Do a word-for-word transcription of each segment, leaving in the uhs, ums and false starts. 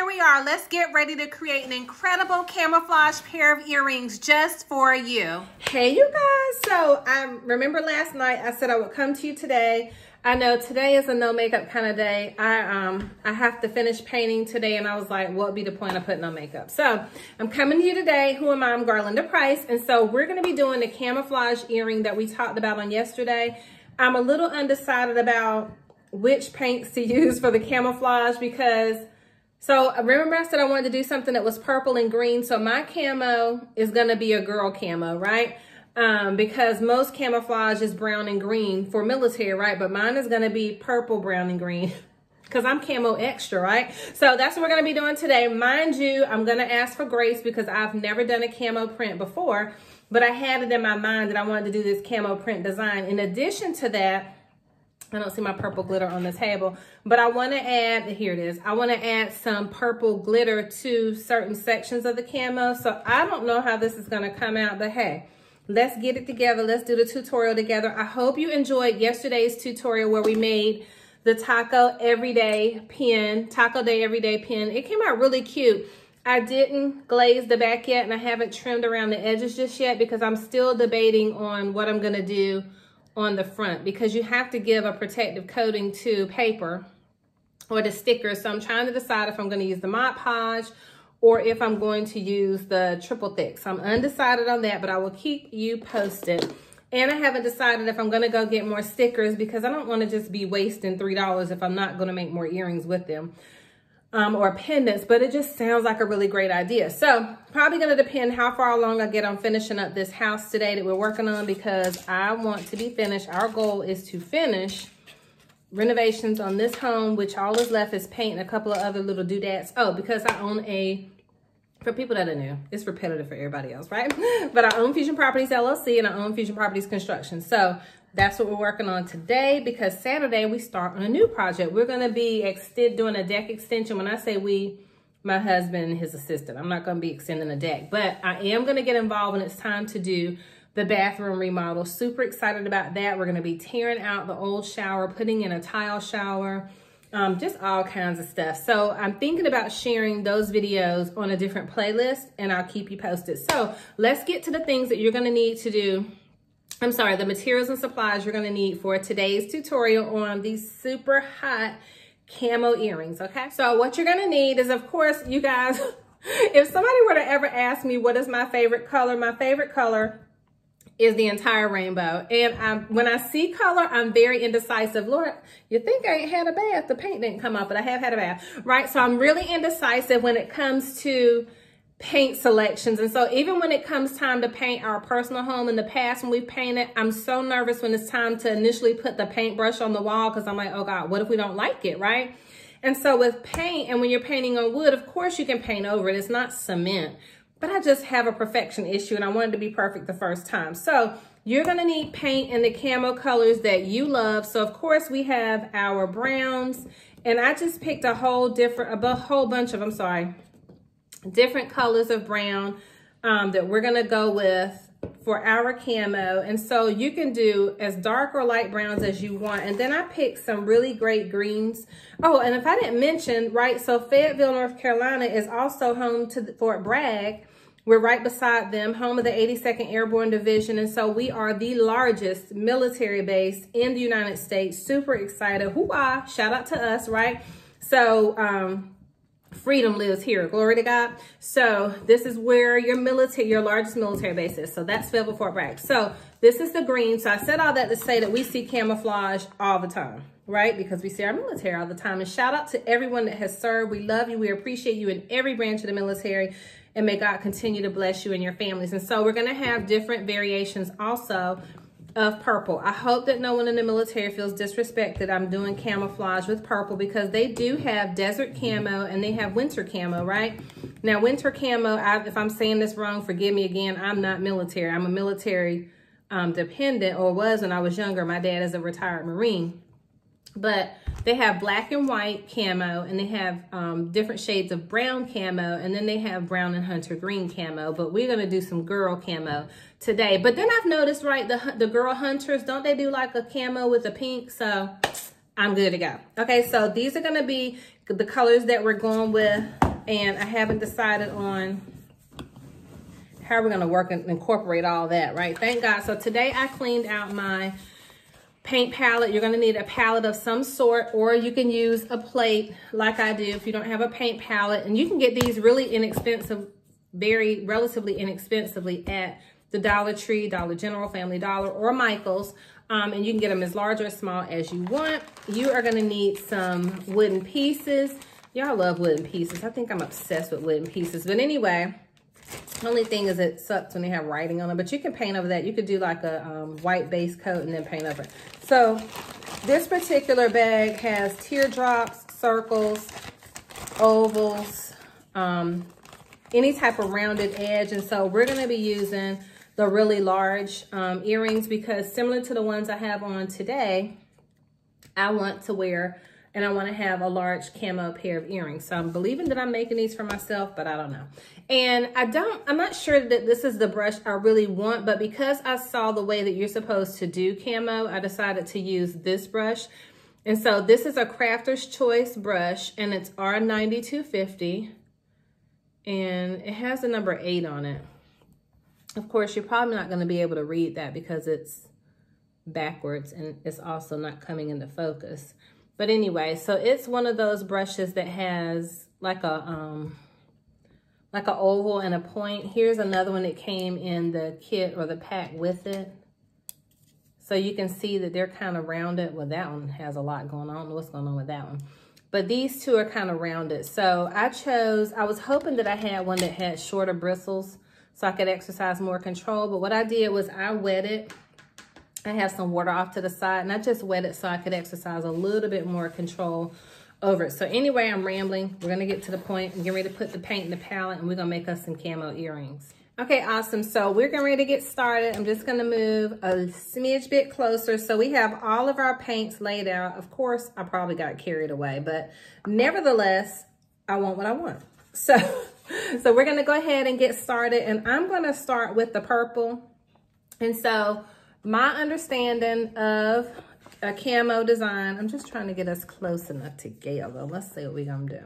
here we are. Let's get ready to create an incredible camouflage pair of earrings just for you. Hey, you guys. So um, remember last night I said I would come to you today. I know today is a no makeup kind of day. I um I have to finish painting today, and I was like, what would be the point of putting on makeup? So I'm coming to you today. Who am I? I'm Garlinda Price. And so we're going to be doing the camouflage earring that we talked about on yesterday. I'm a little undecided about which paints to use for the camouflage because, so remember I said I wanted to do something that was purple and green. So my camo is going to be a girl camo, right? Um, because most camouflage is brown and green for military, right? But mine is going to be purple, brown, and green because I'm camo extra, right? So that's what we're going to be doing today. Mind you, I'm going to ask for grace because I've never done a camo print before, but I had it in my mind that I wanted to do this camo print design. In addition to that, I don't see my purple glitter on the table, but I want to add, here it is, I want to add some purple glitter to certain sections of the camo. So I don't know how this is going to come out, but hey, let's get it together. Let's do the tutorial together. I hope you enjoyed yesterday's tutorial where we made the taco everyday pin, taco day everyday pin. It came out really cute. I didn't glaze the back yet, and I haven't trimmed around the edges just yet because I'm still debating on what I'm going to do on the front because you have to give a protective coating to paper or the sticker. So I'm trying to decide if I'm going to use the Mod Podge or if I'm going to use the triple thick. So I'm undecided on that, but I will keep you posted. And I haven't decided if I'm gonna go get more stickers because I don't wanna just be wasting three dollars if I'm not gonna make more earrings with them um, or pendants, but it just sounds like a really great idea. So probably gonna depend how far along I get on finishing up this house today that we're working on because I want to be finished. Our goal is to finish renovations on this home, which all is left is paint and a couple of other little doodads. Oh, because I own a, for people that are new, it's repetitive for everybody else, right? But I own Fusion Properties L L C and I own Fusion Properties Construction. So that's what we're working on today because Saturday we start on a new project. We're going to be extend, doing a deck extension. When I say we, my husband and his assistant, I'm not going to be extending a deck, but I am going to get involved when it's time to do the bathroom remodel. Super excited about that. We're going to be tearing out the old shower, putting in a tile shower, um, just all kinds of stuff. So I'm thinking about sharing those videos on a different playlist and I'll keep you posted. So let's get to the things that you're going to need to do. I'm sorry, the materials and supplies you're going to need for today's tutorial on these super hot camo earrings. Okay. So what you're going to need is, of course, you guys, if somebody were to ever ask me, what is my favorite color? My favorite color is the entire rainbow. And I'm, when I see color, I'm very indecisive. Lord, you think I ain't had a bath. The paint didn't come off, but I have had a bath, right? So I'm really indecisive when it comes to paint selections. And so even when it comes time to paint our personal home in the past, when we painted, I'm so nervous when it's time to initially put the paintbrush on the wall because I'm like, oh God, what if we don't like it, right? And so with paint, and when you're painting on wood, of course you can paint over it. It's not cement. But I just have a perfection issue and I wanted to be perfect the first time. So you're gonna need paint in the camo colors that you love. So of course we have our browns, and I just picked a whole different, a whole bunch of, I'm sorry, different colors of brown um, that we're gonna go with for our camo. And so you can do as dark or light browns as you want. And then I picked some really great greens. Oh, and if I didn't mention, right, so Fayetteville, North Carolina is also home to Fort Bragg. We're right beside them, home of the eighty-second Airborne Division. And so we are the largest military base in the United States. Super excited. Hoo-ah, shout out to us, right? So um, freedom lives here. Glory to God. So this is where your military, your largest military base is. So that's Fayetteville, Fort Bragg. So this is the green. So I said all that to say that we see camouflage all the time, right? Because we see our military all the time. And shout out to everyone that has served. We love you. We appreciate you in every branch of the military. And may God continue to bless you and your families. And so we're going to have different variations also of purple. I hope that no one in the military feels disrespected. I'm doing camouflage with purple because they do have desert camo and they have winter camo, right? Now, winter camo, I, if I'm saying this wrong, forgive me again. I'm not military. I'm a military um, dependent, or was when I was younger. My dad is a retired Marine. But they have black and white camo, and they have um, different shades of brown camo, and then they have brown and hunter green camo. But we're going to do some girl camo today. But then I've noticed, right, the, the girl hunters, don't they do like a camo with a pink? So I'm good to go. Okay, so these are going to be the colors that we're going with and I haven't decided on how we're gonna work and incorporate all that, right? Thank God. So today I cleaned out my paint palette. You're gonna need a palette of some sort, or you can use a plate like I do if you don't have a paint palette. And you can get these really inexpensive, very relatively inexpensively at the Dollar Tree, Dollar General, Family Dollar, or Michael's. Um, and you can get them as large or as small as you want. You are gonna need some wooden pieces. Y'all love wooden pieces. I think I'm obsessed with wooden pieces. But anyway, the only thing is it sucks when they have writing on them, but you can paint over that. You could do like a um, white base coat and then paint over it. So this particular bag has teardrops, circles, ovals, um, any type of rounded edge. And so we're gonna be using the really large um, earrings, because similar to the ones I have on today, I want to wear, and I want to have a large camo pair of earrings. So I'm believing that I'm making these for myself, but I don't know. And I don't, I'm not sure that this is the brush I really want, but because I saw the way that you're supposed to do camo, I decided to use this brush. And so this is a Crafter's Choice brush, and it's R ninety-two fifty, and it has the number eight on it. Of course, you're probably not going to be able to read that because it's backwards, and it's also not coming into focus. But anyway, so it's one of those brushes that has like a um, like an oval and a point. Here's another one that came in the kit or the pack with it. So you can see that they're kind of rounded. Well, that one has a lot going on. I don't know what's going on with that one. But these two are kind of rounded. So I chose, I was hoping that I had one that had shorter bristles so I could exercise more control. But what I did was I wet it. I have some water off to the side, and I just wet it so I could exercise a little bit more control over it. So anyway, I'm rambling. We're going to get to the point. I'm getting ready to put the paint in the palette, and we're going to make us some camo earrings. Okay, awesome. So we're getting ready to get started. I'm just going to move a smidge bit closer. So we have all of our paints laid out. Of course, I probably got carried away, but nevertheless, I want what I want. So, so we're going to go ahead and get started, and I'm going to start with the purple. And so my understanding of a camo design, I'm just trying to get us close enough together. Let's see what we're going to do.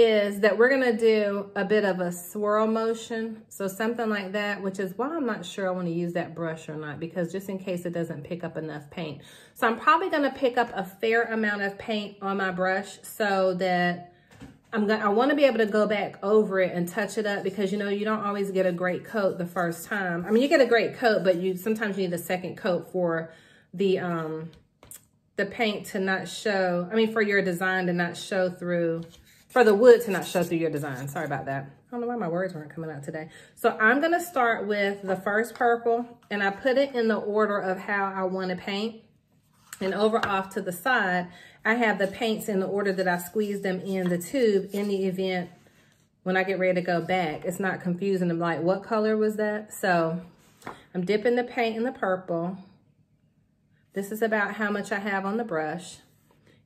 Is that we're going to do a bit of a swirl motion. So something like that, which is why I'm not sure I want to use that brush or not, because just in case it doesn't pick up enough paint. So I'm probably going to pick up a fair amount of paint on my brush so that I'm gonna, I want to be able to go back over it and touch it up, because, you know, you don't always get a great coat the first time. I mean, you get a great coat, but you sometimes you need a second coat for the um, the paint to not show. I mean, for your design to not show through, for the wood to not show through your design. Sorry about that. I don't know why my words weren't coming out today. So I'm going to start with the first purple, and I put it in the order of how I want to paint. And over off to the side, I have the paints in the order that I squeeze them in the tube in the event when I get ready to go back. It's not confusing. I'm like, what color was that? So I'm dipping the paint in the purple. This is about how much I have on the brush.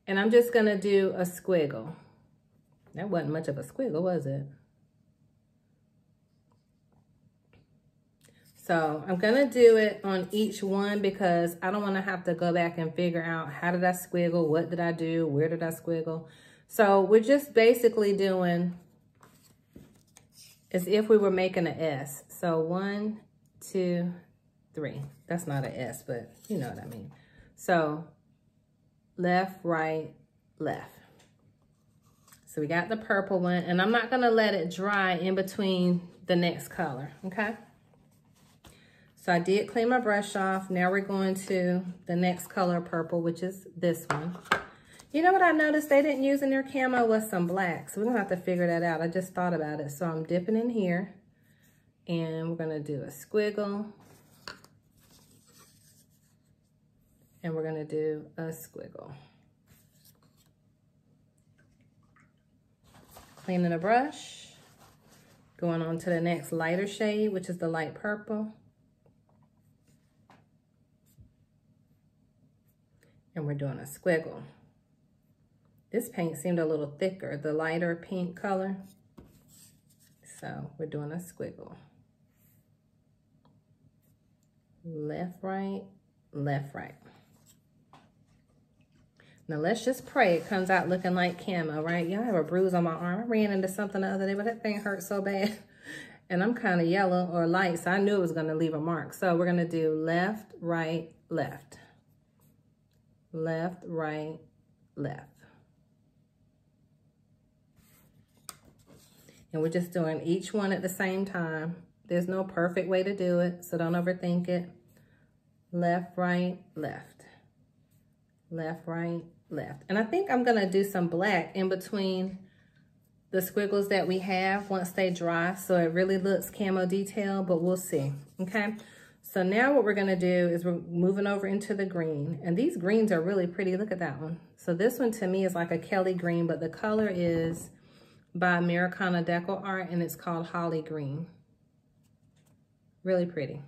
And I'm just going to do a squiggle. That wasn't much of a squiggle, was it? So I'm going to do it on each one, because I don't want to have to go back and figure out how did I squiggle, what did I do, where did I squiggle. So we're just basically doing as if we were making an S. So one, two, three. That's not an S, but you know what I mean. So left, right, left. So we got the purple one, and I'm not going to let it dry in between the next color, okay? So I did clean my brush off. Now we're going to the next color purple, which is this one. You know what I noticed they didn't use in their camo was some black. So we're gonna have to figure that out. I just thought about it. So I'm dipping in here, and we're gonna do a squiggle. And we're gonna do a squiggle. Cleaning the brush, going on to the next lighter shade, which is the light purple. And we're doing a squiggle. This paint seemed a little thicker, the lighter pink color. So we're doing a squiggle. Left, right, left, right. Now let's just pray it comes out looking like camo, right? Y'all have a bruise on my arm. I ran into something the other day, but that thing hurt so bad. And I'm kind of yellow or light, so I knew it was going to leave a mark. So we're going to do left, right, left. Left, right, left. And we're just doing each one at the same time. There's no perfect way to do it, so don't overthink it. Left, right, left. Left, right, left. And I think I'm going to do some black in between the squiggles that we have once they dry, so it really looks camo detail, but we'll see, okay? So now what we're gonna do is we're moving over into the green, and these greens are really pretty, look at that one. So this one to me is like a Kelly green, but the color is by Americana Deco Art, and it's called Holly Green. Really pretty,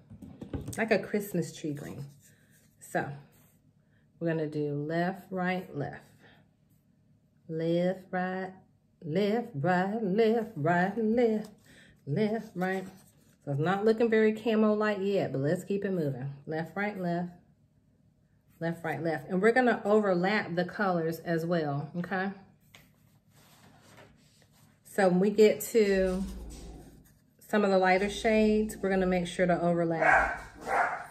like a Christmas tree green. So we're gonna do left, right, left, left, right, left, right, left, right, left, left, right. So it's not looking very camo-like yet, but let's keep it moving. Left, right, left, left, right, left. And we're gonna overlap the colors as well, okay? So when we get to some of the lighter shades, we're gonna make sure to overlap.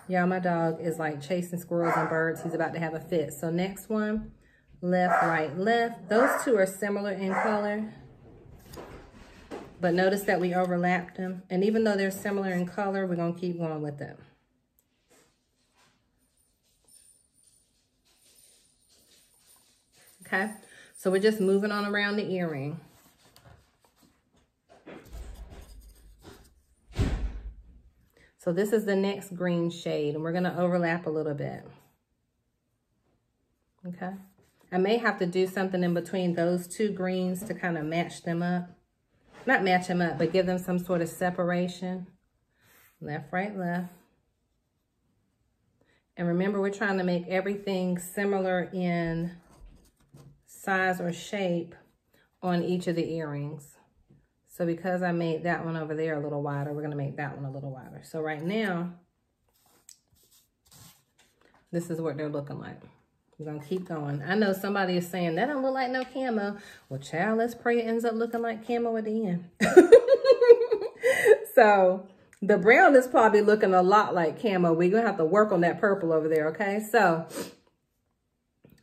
Y'all, my dog is like chasing squirrels and birds. He's about to have a fit. So next one. Left, right, left. Those two are similar in color, but notice that we overlapped them. And even though they're similar in color, we're gonna keep going with them. Okay, so we're just moving on around the earring. So this is the next green shade, and we're gonna overlap a little bit, okay? I may have to do something in between those two greens to kind of match them up. Not match them up, but give them some sort of separation. Left, right, left. And remember, we're trying to make everything similar in size or shape on each of the earrings. So because I made that one over there a little wider, we're gonna make that one a little wider. So right now, this is what they're looking like. We're gonna keep going. I know somebody is saying, that don't look like no camo. Well, child, let's pray it ends up looking like camo at the end. So the brown is probably looking a lot like camo. We're gonna have to work on that purple over there, okay? So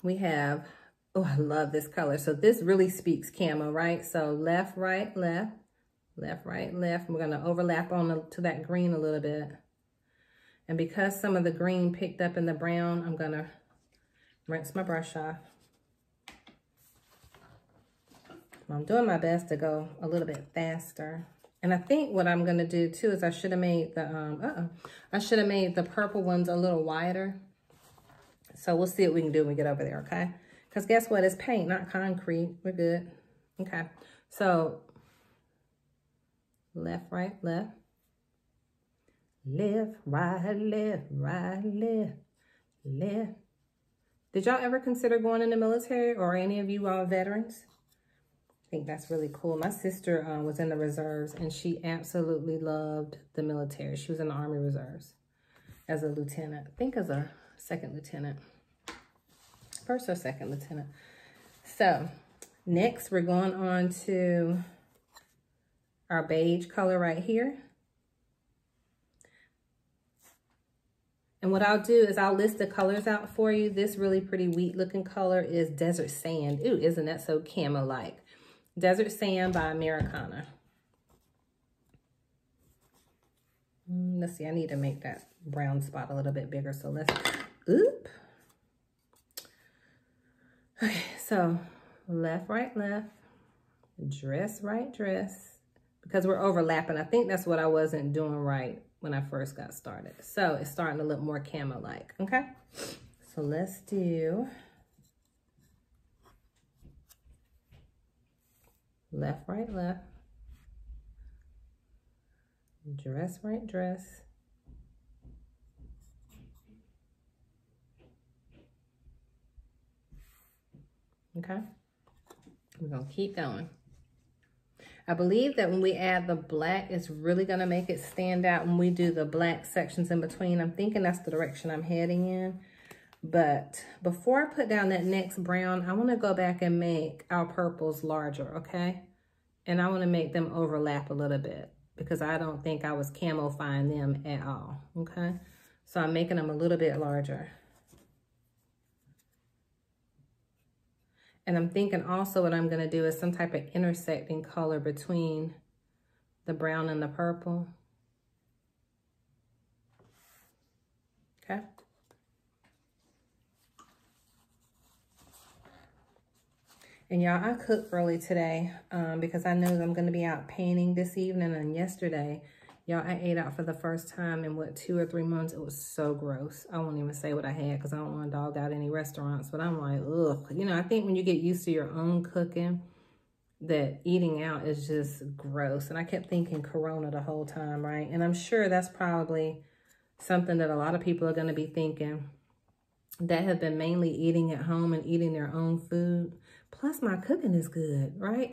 we have, oh, I love this color. So this really speaks camo, right? So left, right, left, left, right, left. We're gonna overlap on the, to that green a little bit. And because some of the green picked up in the brown, I'm gonna rinse my brush off. I'm doing my best to go a little bit faster. And I think what I'm gonna do too is I should have made the, um, uh-oh, I should have made the purple ones a little wider. So we'll see what we can do when we get over there, okay? Because guess what, it's paint, not concrete. We're good, okay? So left, right, left. Left, right, left, right, left, left. Did y'all ever consider going in the military, or any of you all veterans? I think that's really cool. My sister uh, was in the reserves, and she absolutely loved the military. She was in the Army Reserves as a lieutenant. I think as a second lieutenant. First or second lieutenant. So next, we're going on to our beige color right here. And what I'll do is I'll list the colors out for you. This really pretty wheat looking color is Desert Sand. Ooh, isn't that so camo-like? Desert Sand by Americana. Mm, let's see, I need to make that brown spot a little bit bigger. So let's, oop. Okay, so left, right, left. Dress, right, dress. Because we're overlapping. I think that's what I wasn't doing right when I first got started. So it's starting to look more camo-like, okay? So let's do left, right, left. Dress, right, dress. Okay, we're gonna keep going. I believe that when we add the black, it's really gonna make it stand out when we do the black sections in between. I'm thinking that's the direction I'm heading in. But before I put down that next brown, I want to go back and make our purples larger, okay? And I want to make them overlap a little bit because I don't think I was camo-fying them at all, okay? So I'm making them a little bit larger. And I'm thinking also what I'm going to do is some type of intersecting color between the brown and the purple. Okay. And y'all, I cooked early today um, because I know that I'm going to be out painting this evening. And yesterday, y'all, I ate out for the first time in, what, two or three months. It was so gross. I won't even say what I had because I don't want to dog out any restaurants. But I'm like, ugh. You know, I think when you get used to your own cooking, that eating out is just gross. And I kept thinking Corona the whole time, right? And I'm sure that's probably something that a lot of people are going to be thinking that have been mainly eating at home and eating their own food. Plus, my cooking is good, right?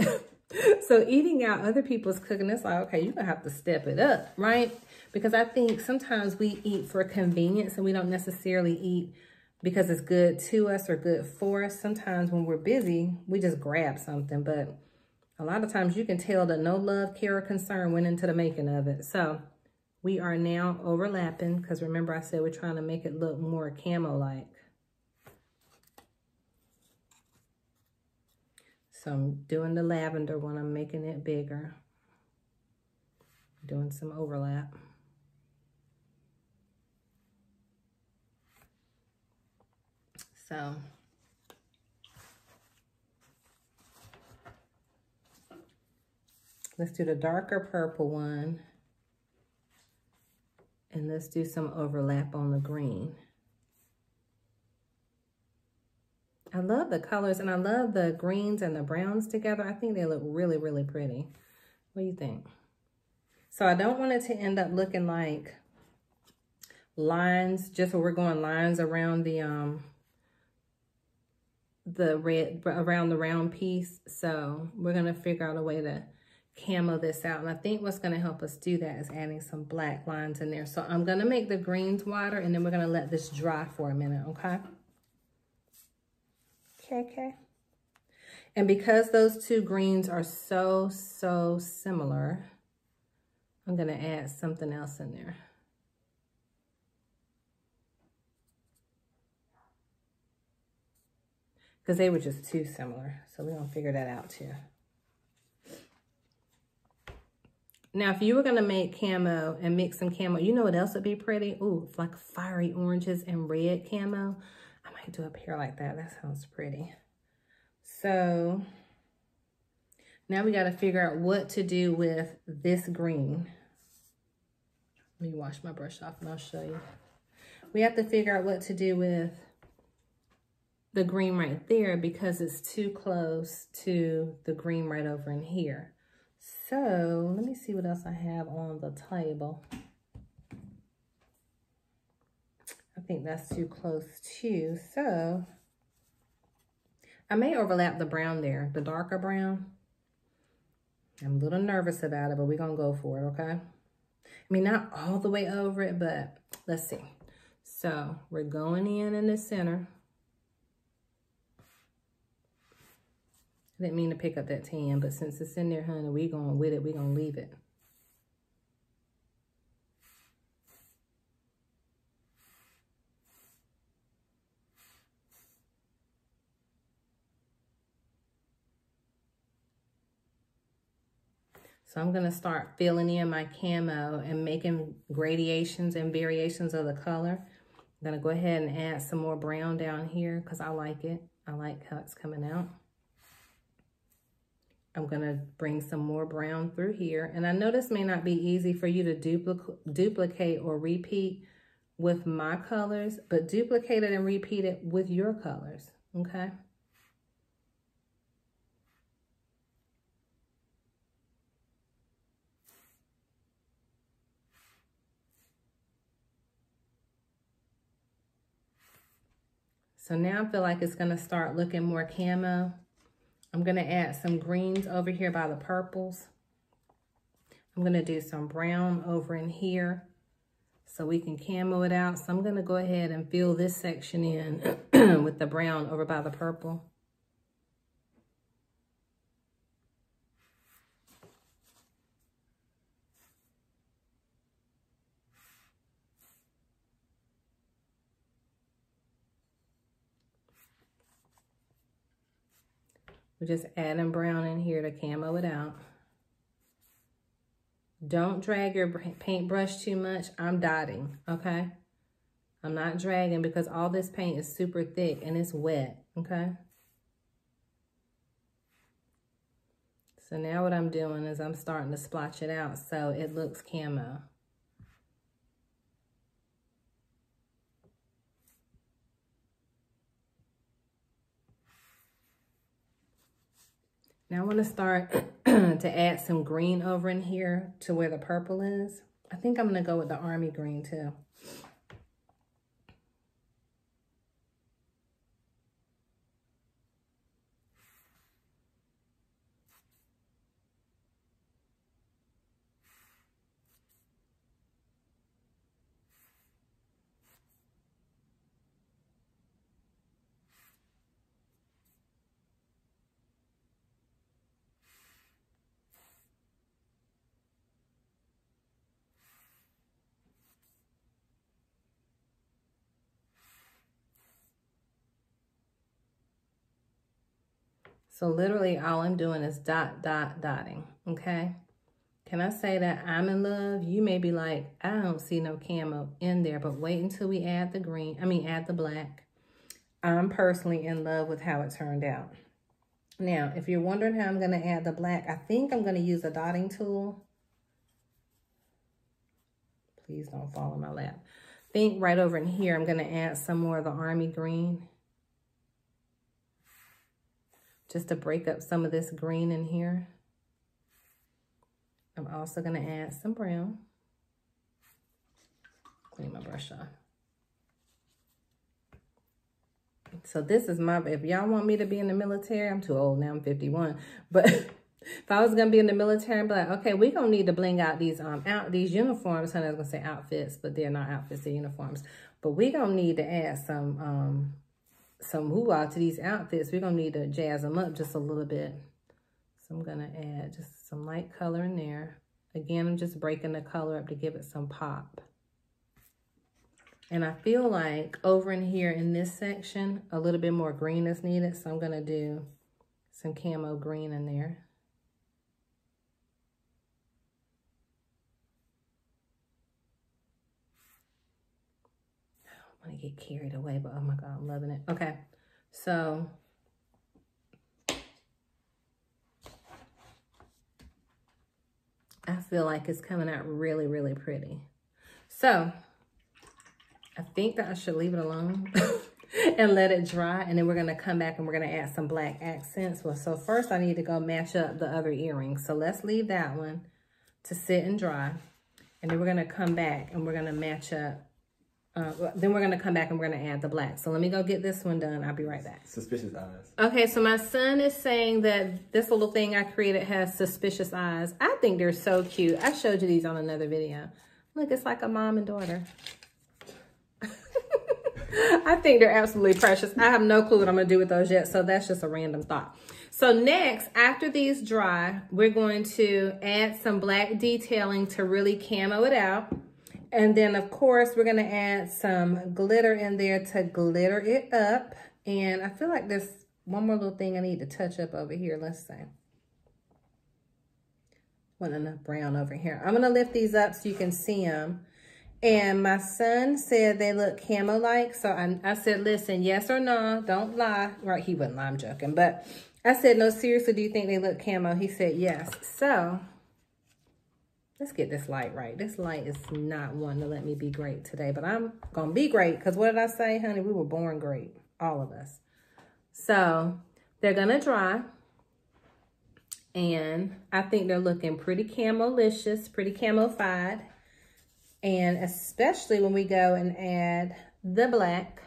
So eating out other people's cooking, it's like, okay, you're going to have to step it up, right? Because I think sometimes we eat for convenience and we don't necessarily eat because it's good to us or good for us. Sometimes when we're busy, we just grab something. But a lot of times you can tell that no love, care, or concern went into the making of it. So we are now overlapping because remember I said we're trying to make it look more camo-like. So I'm doing the lavender one, I'm making it bigger. Doing some overlap. So. Let's do the darker purple one. And let's do some overlap on the green. I love the colors and I love the greens and the browns together. I think they look really, really pretty. What do you think? So I don't want it to end up looking like lines, just where we're going lines around the um the red around the round piece. So we're gonna figure out a way to camo this out. And I think what's gonna help us do that is adding some black lines in there. So I'm gonna make the greens water and then we're gonna let this dry for a minute, okay? Okay, okay. And because those two greens are so, so similar, I'm gonna add something else in there. Because they were just too similar. So we're gonna figure that out too. Now, if you were gonna make camo and mix some camo, you know what else would be pretty? Ooh, like fiery oranges and red camo. I might do a pair like that. That sounds pretty. So now we got to figure out what to do with this green. Let me wash my brush off and I'll show you. We have to figure out what to do with the green right there because it's too close to the green right over in here. So let me see what else I have on the table. I think that's too close too. So I may overlap the brown there, the darker brown. I'm a little nervous about it, but we're gonna go for it, okay? I mean, not all the way over it, but let's see. So we're going in in the center. I didn't mean to pick up that tan, but since it's in there, honey, we're going with it, we're gonna leave it. So I'm gonna start filling in my camo and making gradations and variations of the color. I'm gonna go ahead and add some more brown down here because I like it. I like how it's coming out. I'm gonna bring some more brown through here. And I know this may not be easy for you to duplic- duplicate or repeat with my colors, but duplicate it and repeat it with your colors, okay? So now I feel like it's gonna start looking more camo. I'm gonna add some greens over here by the purples. I'm gonna do some brown over in here. so we can camo it out. So I'm gonna go ahead and fill this section in with the brown over by the purple. We're just adding brown in here to camo it out. Don't drag your paintbrush too much. I'm dotting, okay? I'm not dragging because all this paint is super thick and it's wet, okay? So now what I'm doing is I'm starting to splotch it out so it looks camo. Now I want to start to add some green over in here to where the purple is. I think I'm going to go with the army green too. So literally all I'm doing is dot, dot, dotting, okay? Can I say that I'm in love? You may be like, I don't see no camo in there, but wait until we add the green, I mean, add the black. I'm personally in love with how it turned out. Now, if you're wondering how I'm gonna add the black, I think I'm gonna use a dotting tool. Please don't fall on my lap. I think right over in here, I'm gonna add some more of the army green, just to break up some of this green in here. I'm also gonna add some brown. Clean my brush off. So this is my, if y'all want me to be in the military, I'm too old now, I'm fifty-one. But if I was gonna be in the military, I'd be like, okay, we gonna need to bling out these um out these uniforms. I was gonna say outfits, but they're not outfits, they're uniforms. But we gonna need to add some, um, some hoo-ah to these outfits. We're gonna need to jazz them up just a little bit. So I'm gonna add just some light color in there. Again, I'm just breaking the color up to give it some pop. And I feel like over in here in this section, a little bit more green is needed. So I'm gonna do some camo green in there. I get carried away, but oh my God, I'm loving it. Okay, so I feel like it's coming out really, really pretty. So I think that I should leave it alone and let it dry, and then we're gonna come back and we're gonna add some black accents. Well, so first I need to go match up the other earrings. So let's leave that one to sit and dry, and then we're gonna come back and we're gonna match up. Uh, then we're gonna come back and we're gonna add the black. So let me go get this one done. I'll be right back. Suspicious eyes. Okay, so my son is saying that this little thing I created has suspicious eyes. I think they're so cute. I showed you these on another video. Look, it's like a mom and daughter. I think they're absolutely precious. I have no clue what I'm gonna do with those yet, so that's just a random thought. So next, after these dry, we're going to add some black detailing to really camo it out. And then, of course, we're going to add some glitter in there to glitter it up. And I feel like there's one more little thing I need to touch up over here. Let's see. Wasn't enough brown over here. I'm going to lift these up so you can see them. And my son said they look camo-like. So I, I said, listen, yes or no, don't lie. Right, he wouldn't lie, I'm joking. But I said, no, seriously, do you think they look camo? He said, yes. So let's get this light right. This light is not one to let me be great today, but I'm going to be great because what did I say, honey? We were born great, all of us. So they're going to dry, and I think they're looking pretty camo-licious, pretty camo-fied, and especially when we go and add the black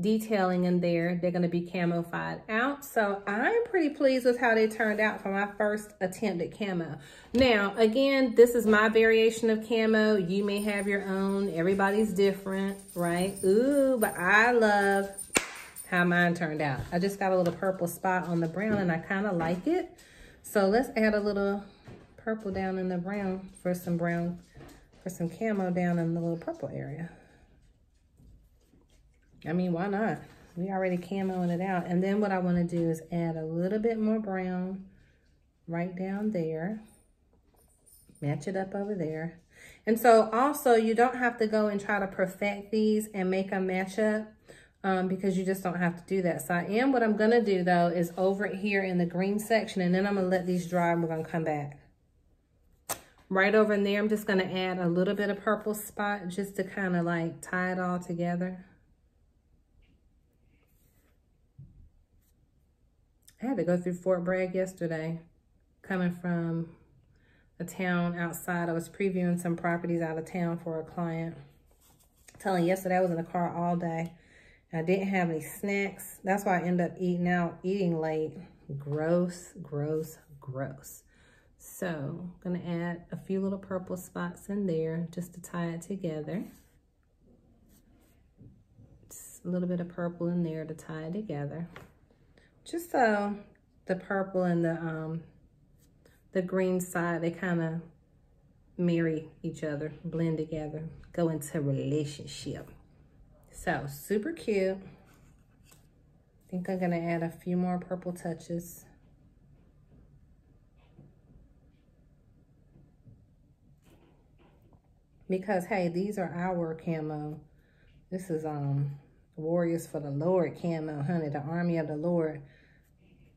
detailing in there. They're going to be camofied out. So I'm pretty pleased with how they turned out for my first attempt at camo. Now, again, this is my variation of camo. You may have your own. Everybody's different, right? Ooh, but I love how mine turned out. I just got a little purple spot on the brown and I kind of like it. So let's add a little purple down in the brown for some brown, for some camo down in the little purple area. I mean, why not? We already camoing it out. And then what I want to do is add a little bit more brown right down there. Match it up over there. And so also, you don't have to go and try to perfect these and make them match up um, because you just don't have to do that. So I am, what I'm going to do though is over here in the green section, and then I'm going to let these dry and we're going to come back. Right over in there, I'm just going to add a little bit of purple spot just to kind of like tie it all together. I had to go through Fort Bragg yesterday, coming from a town outside. I was previewing some properties out of town for a client. I'm telling you, yesterday I was in the car all day. I didn't have any snacks. That's why I ended up eating out, eating late. Gross, gross, gross. So I'm gonna add a few little purple spots in there just to tie it together. Just a little bit of purple in there to tie it together. Just so the purple and the um, the green side, they kind of marry each other, blend together, go into relationship. So super cute. I think I'm gonna add a few more purple touches. Because hey, these are our camo. This is um Warriors for the Lord camo, honey, the army of the Lord.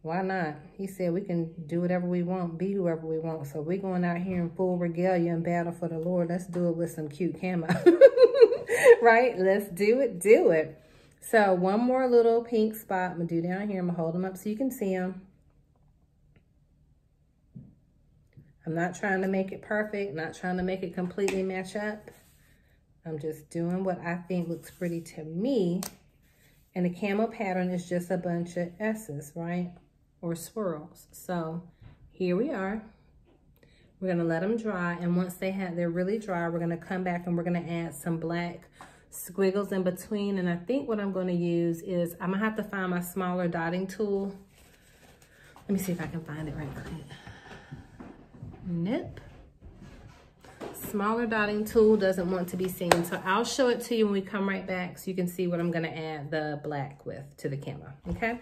Why not? He said we can do whatever we want, be whoever we want. So we're going out here in full regalia and battle for the Lord. Let's do it with some cute camo. Right? Let's do it. Do it. So one more little pink spot I'm going to do down here. I'm going to hold them up so you can see them. I'm not trying to make it perfect. Not trying to make it completely match up. I'm just doing what I think looks pretty to me. And the camo pattern is just a bunch of S's, right? Or swirls. So here we are. We're gonna let them dry. And once they have, they're really dry, we're gonna come back and we're gonna add some black squiggles in between. And I think what I'm gonna use is, I'm gonna have to find my smaller dotting tool. Let me see if I can find it right quick. Nip. Smaller dotting tool doesn't want to be seen. So I'll show it to you when we come right back so you can see what I'm gonna add the black with to the camo, okay?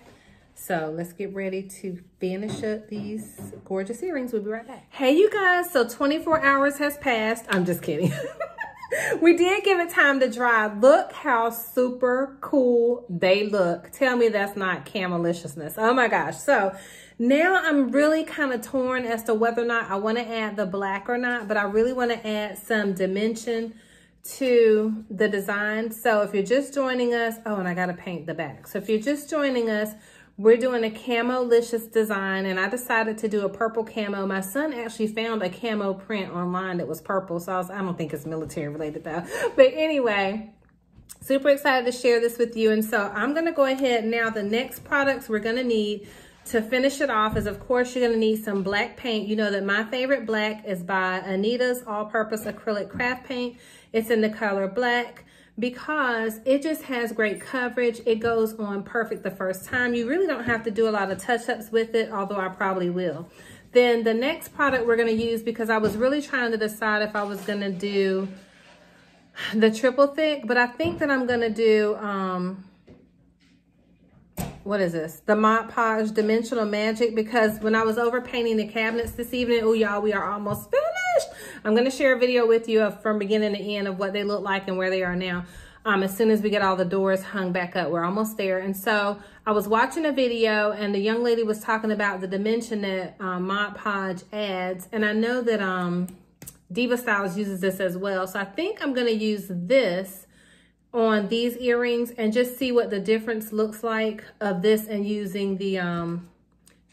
So let's get ready to finish up these gorgeous earrings. We'll be right back. Hey you guys, so twenty-four hours has passed. I'm just kidding. We did give it time to dry. Look how super cool they look. Tell me that's not camoliciousness. Oh my gosh. So now I'm really kind of torn as to whether or not I want to add the black or not, but I really want to add some dimension to the design. So if you're just joining us, oh, and I got to paint the back. So if you're just joining us, we're doing a camolicious design, and I decided to do a purple camo. My son actually found a camo print online that was purple, so I, was, I don't think it's military related though. But anyway, super excited to share this with you. And so I'm gonna go ahead now, the next products we're gonna need to finish it off is, of course, you're gonna need some black paint. You know that my favorite black is by Anita's all-purpose acrylic craft paint. It's in the color black, because it just has great coverage. It goes on perfect the first time. You really don't have to do a lot of touch-ups with it, although I probably will. Then the next product we're gonna use, because I was really trying to decide if I was gonna do the triple thick, but I think that I'm gonna do, um, what is this? The Mod Podge Dimensional Magic, because when I was over painting the cabinets this evening, oh y'all, we are almost finished. I'm going to share a video with you of from beginning to end of what they look like and where they are now. Um, as soon as we get all the doors hung back up, we're almost there. And so I was watching a video and the young lady was talking about the dimension that um, Mod Podge adds. And I know that um, Diva Styles uses this as well. So I think I'm going to use this on these earrings and just see what the difference looks like of this and using the um,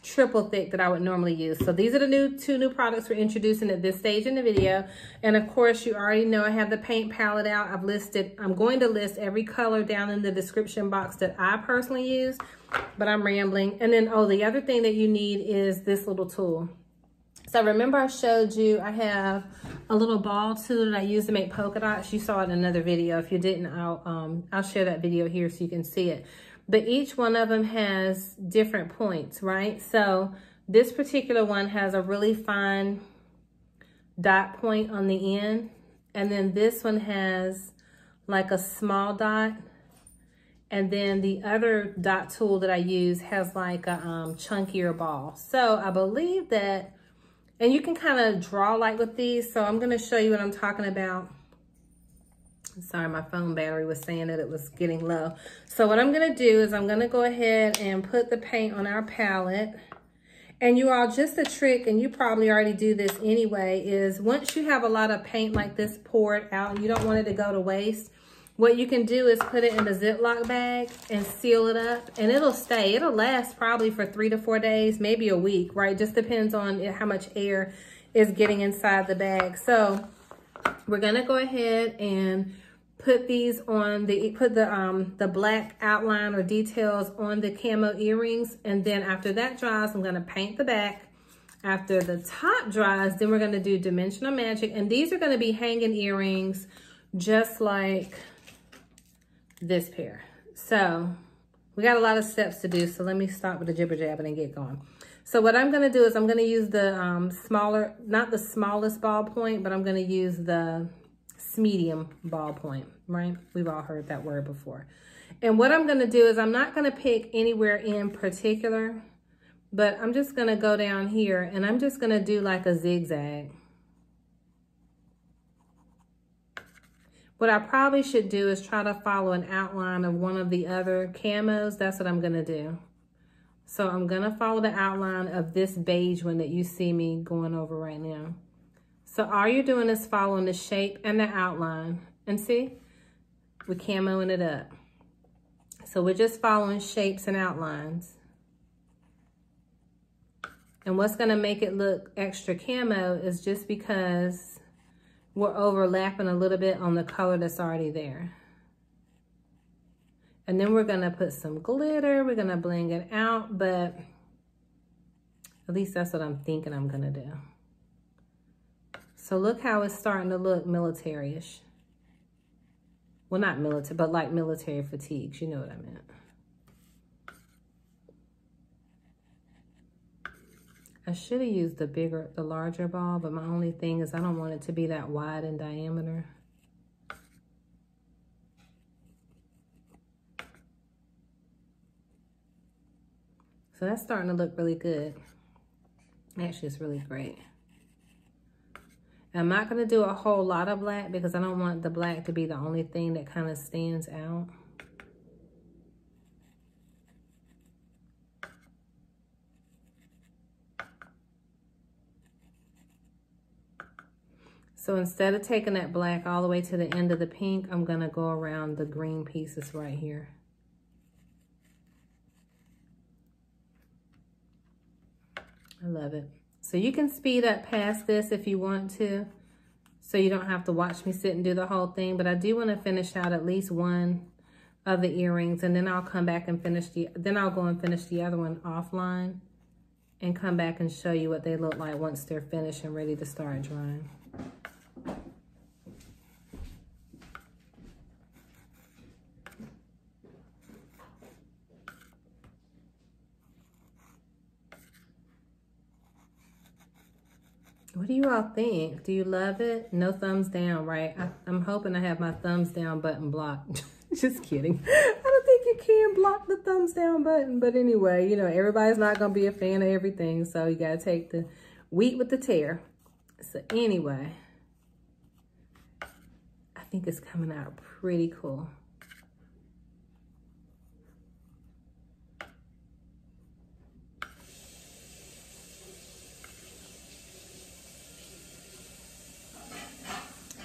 triple thick that I would normally use. So these are the new two new products we're introducing at this stage in the video. And of course, you already know I have the paint palette out. I've listed, I'm going to list every color down in the description box that I personally use, but I'm rambling. And then, oh, the other thing that you need is this little tool. So remember I showed you, I have a little ball tool that I use to make polka dots. You saw it in another video. If you didn't, I'll, um, I'll share that video here so you can see it. But each one of them has different points, right? So this particular one has a really fine dot point on the end. And then this one has like a small dot. And then the other dot tool that I use has like a um, chunkier ball. So I believe that, and you can kind of draw like with these. So I'm gonna show you what I'm talking about. Sorry, my phone battery was saying that it was getting low. So what I'm gonna do is I'm gonna go ahead and put the paint on our palette. And you all, just a trick, and you probably already do this anyway, is once you have a lot of paint like this poured out and you don't want it to go to waste, what you can do is put it in a Ziploc bag and seal it up, and it'll stay. It'll last probably for three to four days, maybe a week, right? Just depends on how much air is getting inside the bag. So we're gonna go ahead and put these on the, put the, um, the black outline or details on the camo earrings. And then after that dries, I'm gonna paint the back. After the top dries, then we're gonna do Dimensional Magic. And these are gonna be hanging earrings just like this pair. So we got a lot of steps to do, so let me stop with the jibber jabber and get going. So what I'm gonna do is I'm gonna use the um, smaller, not the smallest ballpoint, but I'm gonna use the medium ballpoint, right? We've all heard that word before. And what I'm gonna do is I'm not gonna pick anywhere in particular, but I'm just gonna go down here and I'm just gonna do like a zigzag. What I probably should do is try to follow an outline of one of the other camos. That's what I'm gonna do. So I'm gonna follow the outline of this beige one that you see me going over right now. So all you're doing is following the shape and the outline. And see, we're camoing it up. So we're just following shapes and outlines. And what's gonna make it look extra camo is just because we're overlapping a little bit on the color that's already there. And then we're gonna put some glitter, we're gonna bling it out, but at least that's what I'm thinking I'm gonna do. So look how it's starting to look military-ish. Well, not military, but like military fatigues, you know what I meant. I should have used the bigger, the larger ball, but my only thing is I don't want it to be that wide in diameter. So that's starting to look really good. Actually, it's really great. I'm not gonna do a whole lot of black because I don't want the black to be the only thing that kind of stands out. So instead of taking that black all the way to the end of the pink, I'm gonna go around the green pieces right here. I love it. So you can speed up past this if you want to, so you don't have to watch me sit and do the whole thing, but I do wanna finish out at least one of the earrings, and then I'll come back and finish the, then I'll go and finish the other one offline and come back and show you what they look like once they're finished and ready to start drawing. What do you all think? Do you love it? No thumbs down, right? I, I'm hoping I have my thumbs down button blocked. Just kidding. I don't think you can block the thumbs down button. But anyway, you know, everybody's not going to be a fan of everything. So you got to take the wheat with the tear. So anyway, I think it's coming out pretty cool.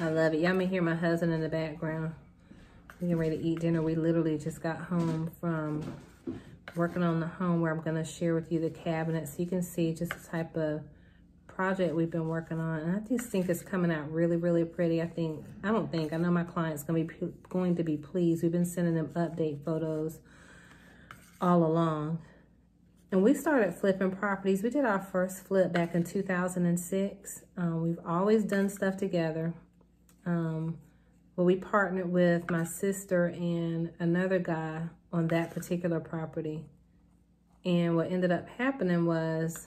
I love it. Y'all may hear my husband in the background. We're getting ready to eat dinner. We literally just got home from working on the home where I'm going to share with you the cabinet so you can see just the type of project we've been working on. And I just think it's coming out really, really pretty. I think, I don't think, I know my client's going to be, going to be pleased. We've been sending them update photos all along. And we started flipping properties. We did our first flip back in two thousand six. Um, we've always done stuff together. Um, well, we partnered with my sister and another guy on that particular property. And what ended up happening was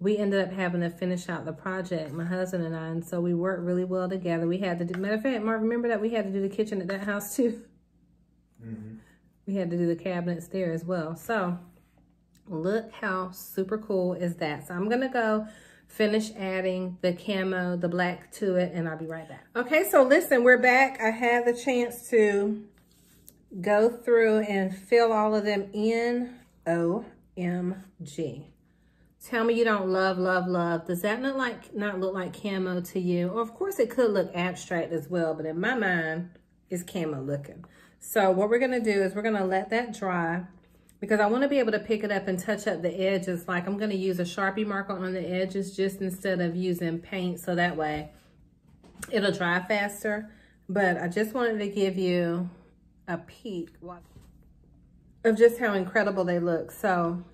we ended up having to finish out the project, my husband and I, and so we worked really well together. We had to do, matter of fact, Mark, remember that we had to do the kitchen at that house too? Mm-hmm. We had to do the cabinets there as well. So look how super cool is that. So I'm gonna go finish adding the camo, the black to it, and I'll be right back. Okay, so listen, we're back. I had the chance to go through and fill all of them in. O M G. Tell me you don't love, love, love. Does that not like not look like camo to you? Or of course it could look abstract as well, but in my mind, it's camo looking. So what we're gonna do is we're gonna let that dry because I wanna be able to pick it up and touch up the edges. Like I'm gonna use a Sharpie marker on the edges just instead of using paint, so that way it'll dry faster. But I just wanted to give you a peek of just how incredible they look. So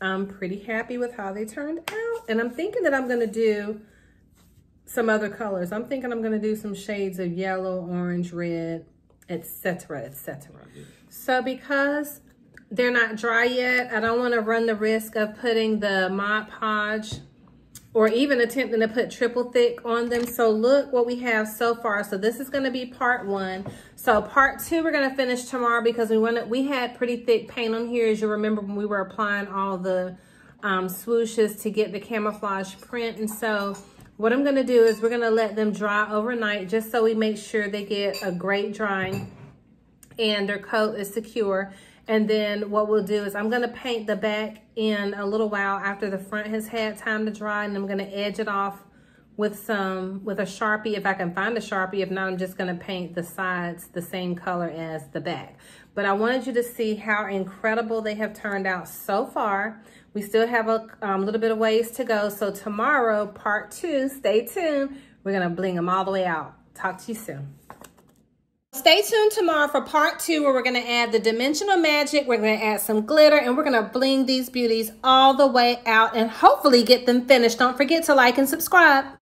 I'm pretty happy with how they turned out. And I'm thinking that I'm gonna do some other colors. I'm thinking I'm gonna do some shades of yellow, orange, red, et cetera, et cetera. So because they're not dry yet, I don't wanna run the risk of putting the Mod Podge or even attempting to put triple thick on them. So look what we have so far. So this is gonna be part one. So part two, we're gonna finish tomorrow because we wanna, we had pretty thick paint on here, as you remember when we were applying all the um, swooshes to get the camouflage print. And so what I'm gonna do is we're gonna let them dry overnight just so we make sure they get a great drying and their coat is secure. And then what we'll do is I'm gonna paint the back in a little while after the front has had time to dry, and I'm gonna edge it off with some, with a Sharpie, if I can find a Sharpie. If not, I'm just gonna paint the sides the same color as the back. But I wanted you to see how incredible they have turned out so far. We still have a um, little bit of ways to go. So tomorrow, part two, stay tuned. We're gonna bling them all the way out. Talk to you soon. Stay tuned tomorrow for part two, where we're going to add the dimensional magic, we're going to add some glitter, and we're going to bling these beauties all the way out and hopefully get them finished. Don't forget to like and subscribe.